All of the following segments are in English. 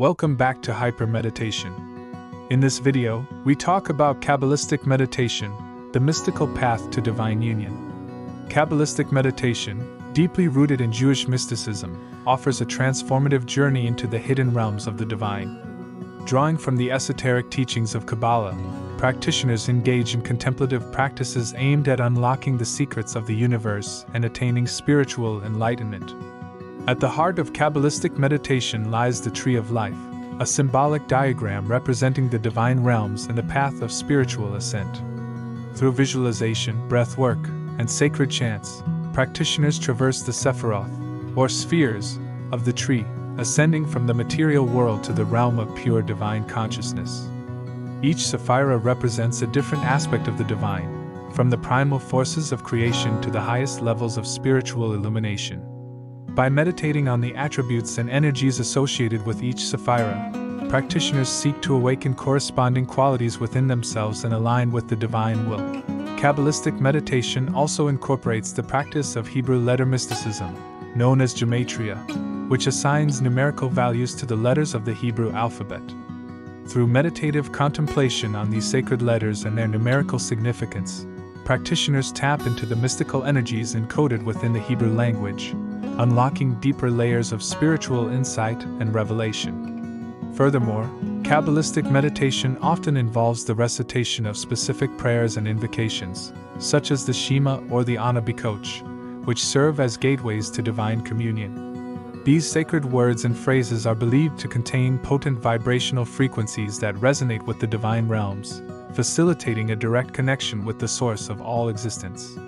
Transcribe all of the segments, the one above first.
Welcome back to Hyper Meditation. In this video, we talk about Kabbalistic meditation, the mystical path to divine union. Kabbalistic meditation, deeply rooted in Jewish mysticism, offers a transformative journey into the hidden realms of the divine. Drawing from the esoteric teachings of Kabbalah, practitioners engage in contemplative practices aimed at unlocking the secrets of the universe and attaining spiritual enlightenment. At the heart of Kabbalistic meditation lies the Tree of Life, a symbolic diagram representing the divine realms and the path of spiritual ascent. Through visualization, breathwork, and sacred chants, practitioners traverse the sephiroth, or spheres, of the tree, ascending from the material world to the realm of pure divine consciousness. Each sephirah represents a different aspect of the divine, from the primal forces of creation to the highest levels of spiritual illumination. By meditating on the attributes and energies associated with each sephirah, practitioners seek to awaken corresponding qualities within themselves and align with the divine will. Kabbalistic meditation also incorporates the practice of Hebrew letter mysticism, known as gematria, which assigns numerical values to the letters of the Hebrew alphabet. Through meditative contemplation on these sacred letters and their numerical significance, practitioners tap into the mystical energies encoded within the Hebrew language, unlocking deeper layers of spiritual insight and revelation. Furthermore, Kabbalistic meditation often involves the recitation of specific prayers and invocations, such as the Shema or the Ana, which serve as gateways to divine communion. These sacred words and phrases are believed to contain potent vibrational frequencies that resonate with the divine realms, facilitating a direct connection with the source of all existence.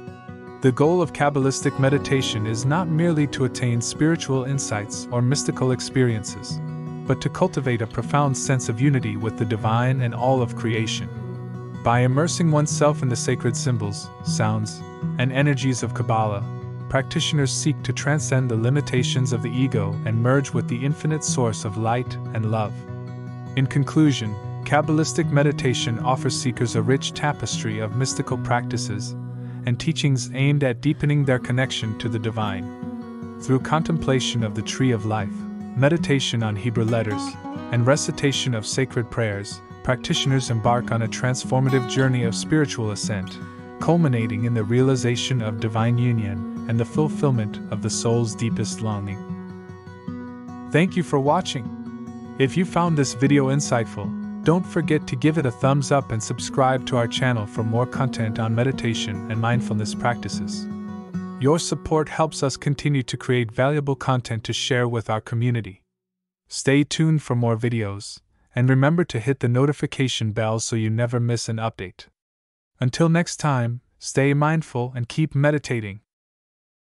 The goal of Kabbalistic meditation is not merely to attain spiritual insights or mystical experiences, but to cultivate a profound sense of unity with the divine and all of creation. By immersing oneself in the sacred symbols, sounds, and energies of Kabbalah, practitioners seek to transcend the limitations of the ego and merge with the infinite source of light and love. In conclusion, Kabbalistic meditation offers seekers a rich tapestry of mystical practices and teachings aimed at deepening their connection to the divine. Through contemplation of the Tree of Life, meditation on Hebrew letters, and recitation of sacred prayers, practitioners embark on a transformative journey of spiritual ascent, culminating in the realization of divine union and the fulfillment of the soul's deepest longing. Thank you for watching. If you found this video insightful, don't forget to give it a thumbs up and subscribe to our channel for more content on meditation and mindfulness practices. Your support helps us continue to create valuable content to share with our community. Stay tuned for more videos, and remember to hit the notification bell so you never miss an update. Until next time, stay mindful and keep meditating.